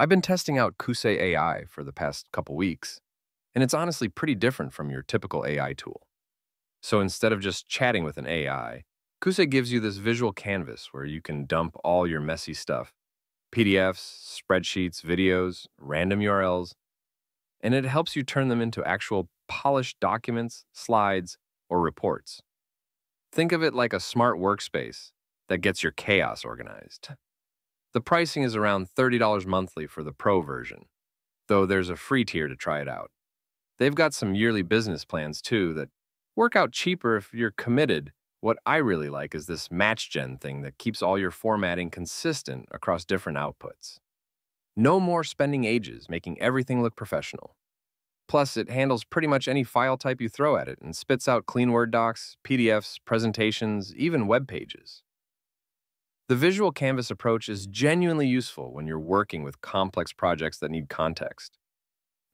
I've been testing out Kuse AI for the past couple weeks, and it's honestly pretty different from your typical AI tool. So instead of just chatting with an AI, Kuse gives you this visual canvas where you can dump all your messy stuff, PDFs, spreadsheets, videos, random URLs, and it helps you turn them into actual polished documents, slides, or reports. Think of it like a smart workspace that gets your chaos organized. The pricing is around $30 monthly for the Pro version, though there's a free tier to try it out. They've got some yearly business plans too that work out cheaper if you're committed. What I really like is this MatchGen thing that keeps all your formatting consistent across different outputs. No more spending ages making everything look professional. Plus, it handles pretty much any file type you throw at it and spits out clean Word docs, PDFs, presentations, even web pages. The visual canvas approach is genuinely useful when you're working with complex projects that need context.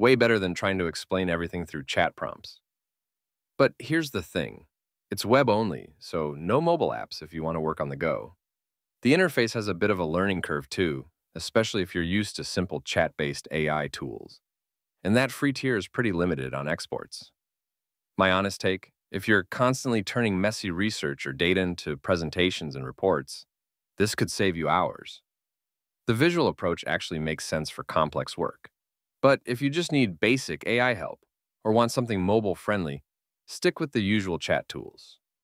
Way better than trying to explain everything through chat prompts. But here's the thing. It's web only, so no mobile apps if you want to work on the go. The interface has a bit of a learning curve too, especially if you're used to simple chat-based AI tools. And that free tier is pretty limited on exports. My honest take, if you're constantly turning messy research or data into presentations and reports, this could save you hours. The visual approach actually makes sense for complex work. But if you just need basic AI help or want something mobile friendly, stick with the usual chat tools.